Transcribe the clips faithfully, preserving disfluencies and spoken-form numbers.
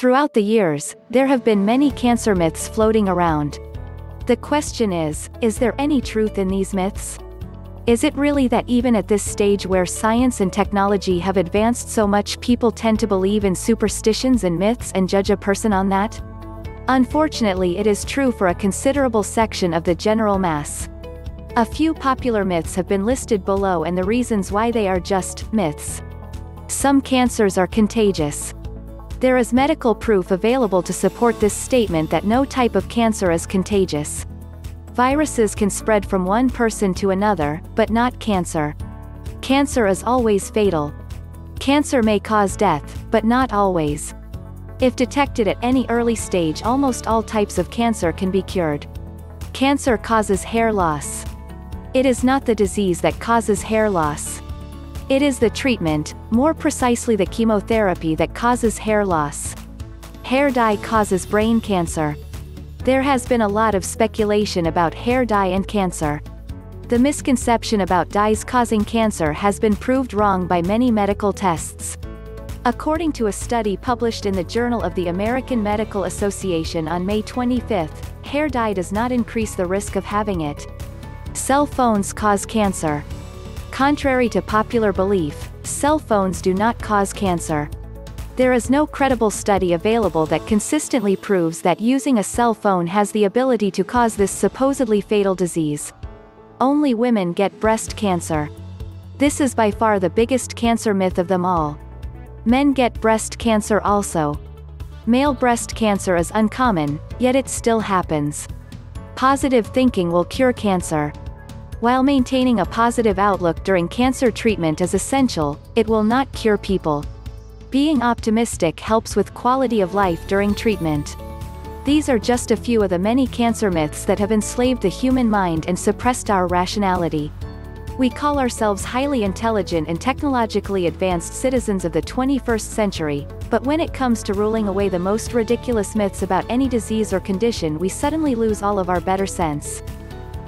Throughout the years, there have been many cancer myths floating around. The question is, is there any truth in these myths? Is it really that even at this stage where science and technology have advanced so much, people tend to believe in superstitions and myths and judge a person on that? Unfortunately, it is true for a considerable section of the general mass. A few popular myths have been listed below and the reasons why they are just myths. Some cancers are contagious. There is medical proof available to support this statement that no type of cancer is contagious. Viruses can spread from one person to another, but not cancer. Cancer is always fatal. Cancer may cause death, but not always. If detected at any early stage, almost all types of cancer can be cured. Cancer causes hair loss. It is not the disease that causes hair loss. It is the treatment, more precisely the chemotherapy, that causes hair loss. Hair dye causes brain cancer. There has been a lot of speculation about hair dye and cancer. The misconception about dyes causing cancer has been proved wrong by many medical tests. According to a study published in the Journal of the American Medical Association on May twenty-fifth, hair dye does not increase the risk of having it. Cell phones cause cancer. Contrary to popular belief, cell phones do not cause cancer. There is no credible study available that consistently proves that using a cell phone has the ability to cause this supposedly fatal disease. Only women get breast cancer. This is by far the biggest cancer myth of them all. Men get breast cancer also. Male breast cancer is uncommon, yet it still happens. Positive thinking will cure cancer. While maintaining a positive outlook during cancer treatment is essential, it will not cure people. Being optimistic helps with quality of life during treatment. These are just a few of the many cancer myths that have enslaved the human mind and suppressed our rationality. We call ourselves highly intelligent and technologically advanced citizens of the twenty-first century, but when it comes to ruling away the most ridiculous myths about any disease or condition, we suddenly lose all of our better sense.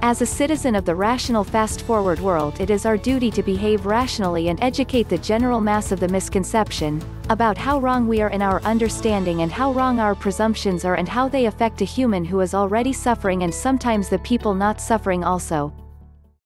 As a citizen of the rational fast-forward world, it is our duty to behave rationally and educate the general mass of the misconception about how wrong we are in our understanding and how wrong our presumptions are and how they affect a human who is already suffering and sometimes the people not suffering also.